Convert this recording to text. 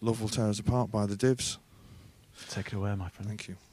Lovell tears apart by the Divs. Take it away, my friend. Thank you.